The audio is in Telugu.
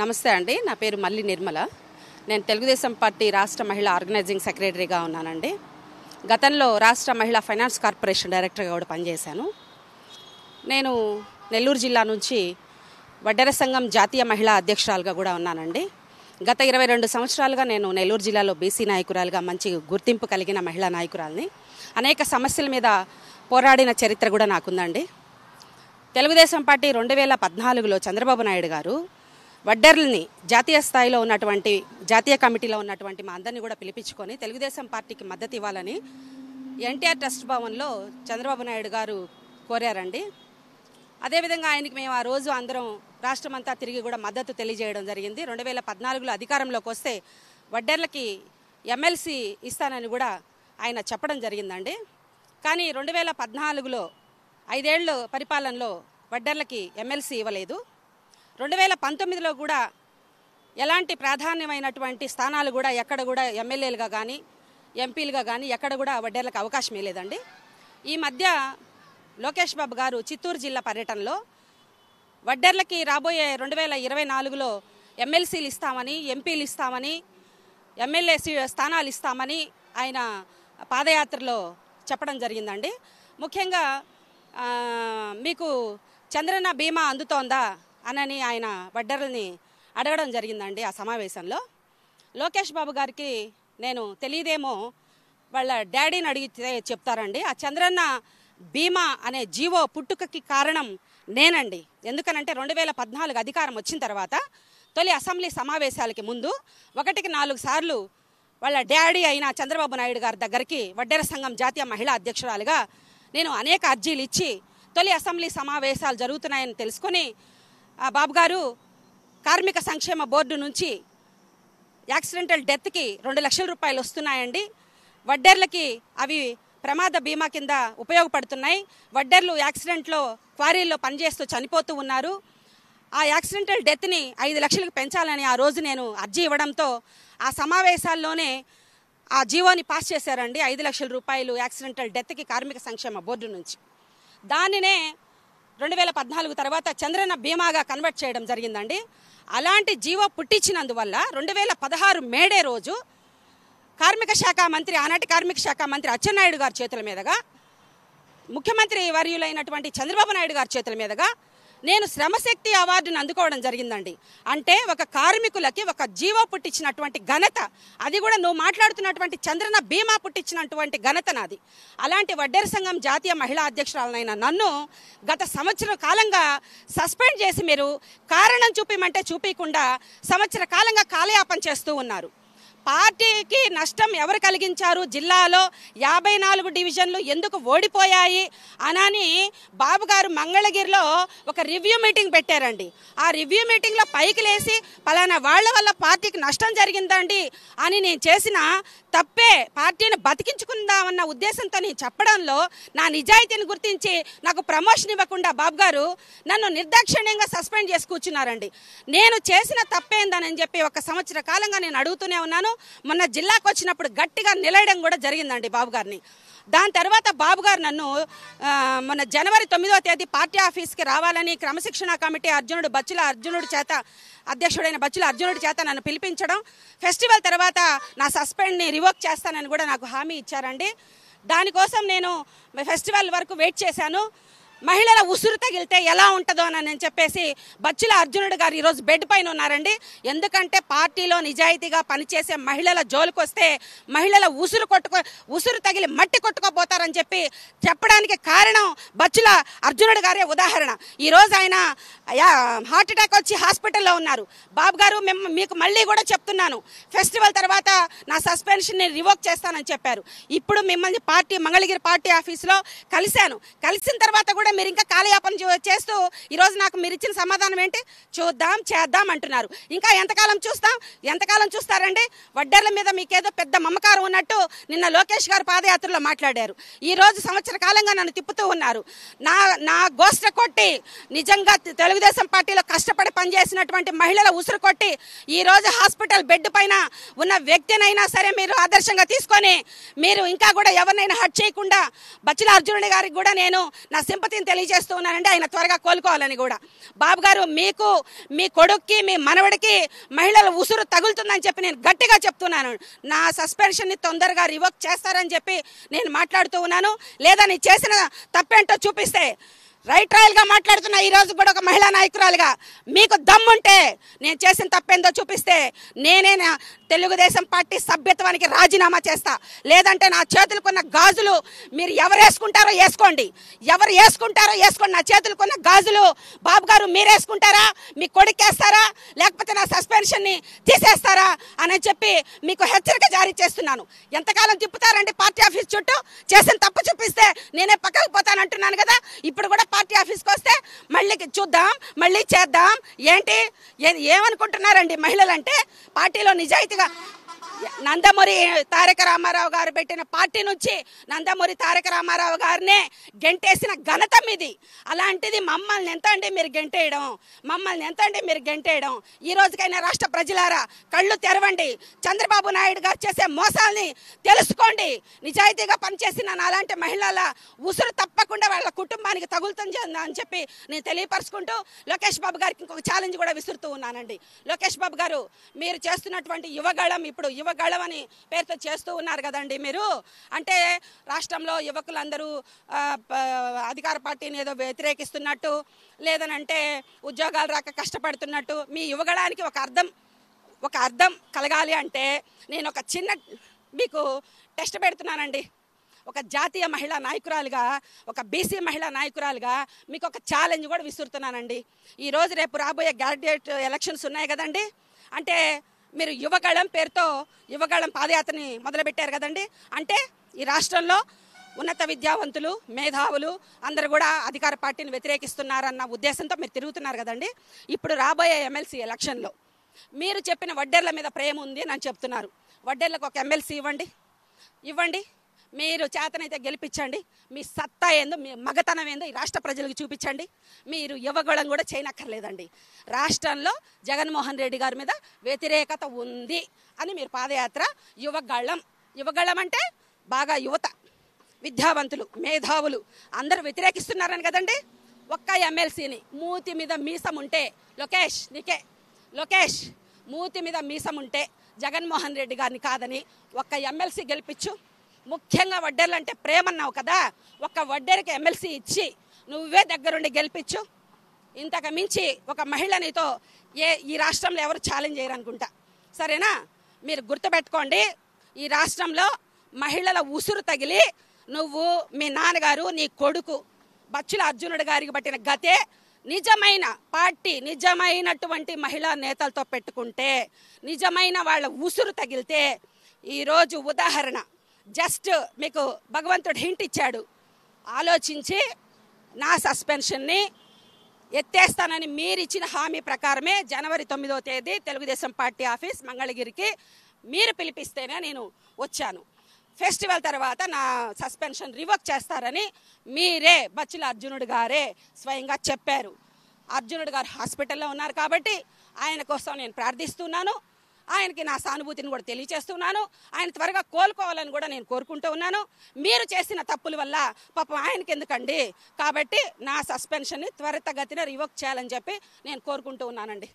నమస్తే అండి, నా పేరు మల్లి నిర్మల. నేను తెలుగుదేశం పార్టీ రాష్ట్ర మహిళా ఆర్గనైజింగ్ సెక్రటరీగా ఉన్నానండి. గతంలో రాష్ట్ర మహిళా ఫైనాన్స్ కార్పొరేషన్ డైరెక్టర్గా కూడా పనిచేశాను. నేను నెల్లూరు జిల్లా నుంచి వడ్డెర సంఘం జాతీయ మహిళా అధ్యక్షురాలుగా కూడా ఉన్నానండి. గత 22 సంవత్సరాలుగా నేను నెల్లూరు జిల్లాలో బీసీ నాయకురాలుగా మంచి గుర్తింపు కలిగిన మహిళా నాయకురాలని, అనేక సమస్యల మీద పోరాడిన చరిత్ర కూడా నాకుందండి. తెలుగుదేశం పార్టీ 2014లో చంద్రబాబు నాయుడు గారు వడ్డెర్లని జాతీయ స్థాయిలో ఉన్నటువంటి జాతీయ కమిటీలో ఉన్నటువంటి మా అందరినీ కూడా పిలిపించుకొని తెలుగుదేశం పార్టీకి మద్దతు ఇవ్వాలని ఎన్టీఆర్ ట్రస్ట్ భవన్లో చంద్రబాబు నాయుడు గారు కోరారండి. అదేవిధంగా ఆయనకి మేము ఆ రోజు అందరం రాష్ట్రమంతా తిరిగి కూడా మద్దతు తెలియజేయడం జరిగింది. 2014లో అధికారంలోకి వస్తే వడ్డెర్లకి ఎమ్మెల్సీ ఇస్తానని కూడా ఆయన చెప్పడం జరిగిందండి. కానీ 2014లో 5 ఏళ్ళు పరిపాలనలో వడ్డెర్లకి ఎమ్మెల్సీ ఇవ్వలేదు. 2019లో కూడా ఎలాంటి ప్రాధాన్యమైనటువంటి స్థానాలు కూడా ఎక్కడ కూడా ఎమ్మెల్యేలుగా కానీ ఎంపీలుగా కానీ ఎక్కడ కూడా వడ్డెర్లకు అవకాశం లేదండి. ఈ మధ్య లోకేష్ బాబు గారు చిత్తూరు జిల్లా పర్యటనలో వడ్డెర్లకి రాబోయే 2024లో ఎమ్మెల్సీలు ఇస్తామని, ఎంపీలు ఇస్తామని, ఎమ్మెల్యే స్థానాలు ఇస్తామని ఆయన పాదయాత్రలో చెప్పడం జరిగిందండి. ముఖ్యంగా మీకు చంద్రన్న బీమా అందుతోందా అని ఆయన వడ్డెర్లని అడగడం జరిగిందండి. ఆ సమావేశంలో లోకేష్ బాబు గారికి నేను తెలియదేమో వాళ్ళ డాడీని అడిగితే చెప్తారండి, ఆ చంద్రన్న బీమా అనే జీవో పుట్టుకకి కారణం నేనండి. ఎందుకనంటే 2014 అధికారం వచ్చిన తర్వాత తొలి అసెంబ్లీ సమావేశాలకి ముందు 1కి 4 సార్లు వాళ్ళ డాడీ అయిన చంద్రబాబు నాయుడు గారి దగ్గరికి వడ్డెర సంఘం జాతీయ మహిళా అధ్యక్షురాలుగా నేను అనేక అర్జీలు ఇచ్చి తొలి అసెంబ్లీ సమావేశాలు జరుగుతున్నాయని తెలుసుకొని బాబు గారు కార్మిక సంక్షేమ బోర్డు నుంచి యాక్సిడెంటల్ డెత్కి 2 లక్షల రూపాయలు వస్తున్నాయండి, వడ్డెర్లకి అవి ప్రమాద బీమా కింద ఉపయోగపడుతున్నాయి, వడ్డెర్లు యాక్సిడెంట్లో క్వారీల్లో పనిచేస్తూ చనిపోతూ ఉన్నారు, ఆ యాక్సిడెంటల్ డెత్ని 5 లక్షలకు పెంచాలని ఆ రోజు నేను అర్జీ ఇవ్వడంతో ఆ సమావేశాల్లోనే ఆ జీవోని పాస్ చేశారండి. 5 లక్షల రూపాయలు యాక్సిడెంటల్ డెత్కి కార్మిక సంక్షేమ బోర్డు నుంచి. దానినే 2014 తర్వాత చంద్రన్న బీమాగా కన్వర్ట్ చేయడం జరిగిందండి. అలాంటి జీవో పుట్టించినందువల్ల 2016 మేడే రోజు కార్మిక శాఖ మంత్రి, ఆనాటి కార్మిక శాఖ మంత్రి అచ్చెన్నాయుడు గారి చేతుల మీదుగా, ముఖ్యమంత్రి వర్యులైనటువంటి చంద్రబాబు నాయుడు గారి చేతుల మీదుగా నేను శ్రమశక్తి అవార్డును అందుకోవడం జరిగిందండి. అంటే ఒక కార్మికులకి ఒక జీవో పుట్టించినటువంటి ఘనత, అది కూడా నువ్వు మాట్లాడుతున్నటువంటి చంద్రన్న బీమా పుట్టించినటువంటి ఘనత నాది. అలాంటి వడ్డెర సంఘం జాతీయ మహిళా అధ్యక్షురాలనైనా నన్ను గత సంవత్సర కాలంగా సస్పెండ్ చేసి మీరు కారణం చూపిమంటే చూపించకుండా సంవత్సర కాలంగా కాలయాపన చేస్తూ ఉన్నారు. పార్టీకి నష్టం ఎవరు కలిగించారు, జిల్లాలో 54 డివిజన్లు ఎందుకు ఓడిపోయాయి అనని బాబు గారు మంగళగిరిలో ఒక రివ్యూ మీటింగ్ పెట్టారండి. ఆ రివ్యూ మీటింగ్లో పైకి లేసి పలానా వాళ్ళ వల్ల పార్టీకి నష్టం జరిగిందండి అని నేను చేసిన తప్పే, పార్టీని బతికించుకుందామన్న ఉద్దేశంతో నేను చెప్పడంలో నా నిజాయితీని గుర్తించి నాకు ప్రమోషన్ ఇవ్వకుండా బాబు గారు నన్ను నిర్దాక్షిణ్యంగా సస్పెండ్ చేసి కూర్చున్నారండి. నేను చేసిన తప్పేందని చెప్పి 1 సంవత్సర కాలంగా నేను అడుగుతూనే ఉన్నాను. మొన్న జిల్లాకు వచ్చినప్పుడు గట్టిగా నిలయడం కూడా జరిగిందండి బాబు గారిని. దాని తర్వాత బాబు గారు నన్ను మొన్న జనవరి 9వ తేదీ పార్టీ ఆఫీస్కి రావాలని క్రమశిక్షణ కమిటీ అధ్యక్షుడైన బచ్చుల అర్జునుడి చేత నన్ను పిలిపించడం, ఫెస్టివల్ తర్వాత నా సస్పెండ్ని రివోక్ చేస్తానని కూడా నాకు హామీ ఇచ్చారండి. దానికోసం నేను ఫెస్టివల్ వరకు వెయిట్ చేశాను. మహిళల ఉసురు తగిలితే ఎలా ఉంటుందో అని చెప్పేసి బచ్చుల అర్జునుడు గారు ఈరోజు బెడ్ పైన ఉన్నారండి. ఎందుకంటే పార్టీలో నిజాయితీగా పనిచేసే మహిళల జోలుకొస్తే మహిళల ఉసురు తగిలి మట్టి కొట్టుకోపోతారని చెప్పి చెప్పడానికి కారణం బచ్చుల అర్జునుడు గారే ఉదాహరణ. ఈరోజు ఆయన హార్ట్అటాక్ వచ్చి హాస్పిటల్లో ఉన్నారు. బాబు గారు మీకు మళ్ళీ కూడా చెప్తున్నాను, ఫెస్టివల్ తర్వాత నా సస్పెన్షన్ని రివోక్ చేస్తానని చెప్పారు. ఇప్పుడు మిమ్మల్ని పార్టీ మంగళగిరి పార్టీ ఆఫీస్లో కలిశాను. కలిసిన తర్వాత కూడా మీరు ఇంకా కాలయాపన చేస్తూ ఈరోజు నాకు మీరు ఇచ్చిన సమాధానం ఏంటి, చూద్దాం చేద్దాం అంటున్నారు. ఇంకా ఎంతకాలం చూస్తాం, ఎంతకాలం చూస్తారండి? వడ్డెర్ల మీద మీకేదో పెద్ద మమకారం ఉన్నట్టు నిన్న లోకేష్ గారు పాదయాత్రలో మాట్లాడారు. ఈరోజు సంవత్సర కాలంగా నన్ను తిప్పుతూ ఉన్నారు. నా గోష్ఠ కొట్టి నిజంగా తెలుగుదేశం పార్టీలో కష్టపడి పనిచేసినటువంటి మహిళల ఉసురు కొట్టి ఈరోజు హాస్పిటల్ బెడ్ పైన ఉన్న వ్యక్తినైనా సరే మీరు ఆదర్శంగా తీసుకొని మీరు ఇంకా కూడా ఎవరినైనా హట్ చేయకుండా బచ్చుల అర్జునుడి గారికి కూడా నేను నా సింపతి తెలియజేస్తున్నానండి ఆయన త్వరగా కోలుకోవాలని కూడా. బాబు గారు మీకు మీ కొడుక్కి మీ మనవడికి మహిళల ఉసురు తగులుతుందని చెప్పి నేను గట్టిగా చెప్తున్నాను. నా సస్పెన్షన్ ని తొందరగా రివోక్ చేస్తారని చెప్పి నేను మాట్లాడుతూ ఉన్నాను. లేదా నేను చేసిన తప్పేంటో చూపిస్తే రైట్ రాయల్ గా మాట్లాడుతున్నా ఈ రోజు కూడా ఒక మహిళా నాయకురాలుగా. మీకు దమ్ముంటే నేను చేసిన తప్పేందో చూపిస్తే నేనే తెలుగుదేశం పార్టీ సభ్యత్వానికి రాజీనామా చేస్తా, లేదంటే నా చేతులకున్న గాజులు మీరు ఎవరు వేసుకుంటారో వేసుకోండి, ఎవరు వేసుకుంటారో వేసుకోండి. నా చేతులకున్న గాజులు బాబు గారు మీరేసుకుంటారా, మీ కొడుకేస్తారా, లేకపోతే నా సస్పెన్షన్ని తీసేస్తారా అని చెప్పి మీకు హెచ్చరిక జారీ చేస్తున్నాను. ఎంతకాలం తిప్పుతారండి పార్టీ ఆఫీస్ చుట్టూ? చేసిన తప్పు చూపిస్తే నేనే పక్కకు పోతానంటున్నాను కదా. ఇప్పుడు కూడా పార్టీ ఆఫీస్కి వస్తే మళ్ళీ చూద్దాం, మళ్ళీ చేద్దాం ఏంటి ఏమనుకుంటున్నారండి మహిళలంటే? పార్టీలో నిజాయితీగా నందమూరి తారక రామారావు గారు పెట్టిన పార్టీ నుంచి నందమూరి తారక రామారావు గారినే గెంటేసిన ఘనత మీది. అలాంటిది మమ్మల్ని ఎంత అండి మీరు గెంటేయడం, మమ్మల్ని ఎంత అండి మీరు గెంటేయడం? ఈ రోజుకైనా రాష్ట్ర ప్రజలారా కళ్ళు తెరవండి, చంద్రబాబు నాయుడు గారు చేసే మోసాలని తెలుసుకోండి. నిజాయితీగా పనిచేసిన అలాంటి మహిళల ఉసురు తప్పకుండా వాళ్ళ కుటుంబానికి తగులుతుంది అని చెప్పి నేను తెలియపరుచుకుంటూ లోకేష్ బాబు గారికి ఇంకొక ఛాలెంజ్ కూడా విసురుతూ ఉన్నానండి. లోకేష్ బాబు గారు మీరు చేస్తున్నటువంటి యువగళం, ఇప్పుడు యువ గళవని పేరుతో చేస్తూ ఉన్నారు కదండి మీరు, అంటే రాష్ట్రంలో యువకులందరూ అధికార పార్టీని ఏదో వ్యతిరేకిస్తున్నట్టు, లేదనంటే ఉద్యోగాలు రాక కష్టపడుతున్నట్టు. మీ యువగళానికి ఒక అర్థం కలగాలి అంటే నేను ఒక చిన్న మీకు టెస్ట్ పెడుతున్నానండి. ఒక జాతీయ మహిళా నాయకురాలుగా, ఒక బీసీ మహిళా నాయకురాలుగా మీకు ఒక ఛాలెంజ్ కూడా విసురుతున్నానండి. ఈరోజు రేపు రాబోయే గ్రాడ్యుయేట్ ఎలక్షన్స్ ఉన్నాయి కదండి, అంటే మీరు యువగళం పేరుతో యువగళం పాదయాత్రని మొదలుపెట్టారు కదండి, అంటే ఈ రాష్ట్రంలో ఉన్నత విద్యావంతులు మేధావులు అందరూ కూడా అధికార పార్టీని వ్యతిరేకిస్తున్నారన్న ఉద్దేశంతో మీరు తిరుగుతున్నారు కదండి. ఇప్పుడు రాబోయే ఎమ్మెల్సీ ఎలక్షన్లో మీరు చెప్పిన వడ్డెర్ల మీద ప్రేమ ఉంది అని నేను చెప్తున్నారు. వడ్డెర్లకు ఒక ఎమ్మెల్సీ ఇవ్వండి, మీరు చేతనైతే గెలిపించండి. మీ సత్తా ఏందో, మీ మగతనం ఏందో ఈ రాష్ట్ర ప్రజలకు చూపించండి. మీరు యువగళం కూడా చేయనక్కర్లేదండి. రాష్ట్రంలో జగన్మోహన్ రెడ్డి గారి మీద వ్యతిరేకత ఉంది అని మీరు పాదయాత్ర యువగళం అంటే బాగా యువత విద్యావంతులు మేధావులు అందరూ వ్యతిరేకిస్తున్నారని కదండి. ఒక్క ఎమ్మెల్సీని మూతి మీద మీసం ఉంటే లోకేష్ మూతి మీద మీసం ఉంటే జగన్మోహన్ రెడ్డి గారిని కాదని ఒక్క ఎమ్మెల్సీ గెలిపించు. ముఖ్యంగా వడ్డెర్లు అంటే ప్రేమన్నావు కదా, ఒక్క వడ్డెరికి ఎమ్మెల్సీ ఇచ్చి నువ్వే దగ్గరుండి గెలిపించు. ఇంతకు మించి ఒక మహిళ నీతో ఈ రాష్ట్రంలో ఎవరు ఛాలెంజ్ చేయరనుకుంటా, సరేనా? మీరు గుర్తుపెట్టుకోండి, ఈ రాష్ట్రంలో మహిళల ఉసురు తగిలి నువ్వు, మీ నాన్నగారు, నీ కొడుకు బచ్చుల అర్జునుడు గారికి పట్టిన గతే నిజమైన పార్టీ నిజమైనటువంటి మహిళా నేతలతో పెట్టుకుంటే, నిజమైన వాళ్ళ ఉసురు తగిలితే. ఈరోజు ఉదాహరణ జస్ట్ మీకు భగవంతుడు హింట్ ఇచ్చాడు. ఆలోచించి నా సస్పెన్షన్ని ఎత్తేస్తానని మీరిచ్చిన హామీ ప్రకారమే జనవరి 9వ తేదీ తెలుగుదేశం పార్టీ ఆఫీస్ మంగళగిరికి మీరు పిలిపిస్తేనే నేను వచ్చాను. ఫెస్టివల్ తర్వాత నా సస్పెన్షన్ రివోక్ చేస్తారని మీరే బచ్చుల అర్జునుడు గారే స్వయంగా చెప్పారు. అర్జునుడు గారు హాస్పిటల్లో ఉన్నారు కాబట్టి ఆయన కోసం నేను ప్రార్థిస్తున్నాను. ఆయనకి నా సానుభూతిని కూడా తెలియజేస్తున్నాను. ఆయన త్వరగా కోలుకోవాలని కూడా నేను కోరుకుంటూ ఉన్నాను. మీరు చేసిన తప్పుల వల్ల పాపం ఆయనకి ఎందుకండి, కాబట్టి నా సస్పెన్షన్ని త్వరితగతిన రివోక్ చేయాలని చెప్పి నేను కోరుకుంటూ ఉన్నానండి.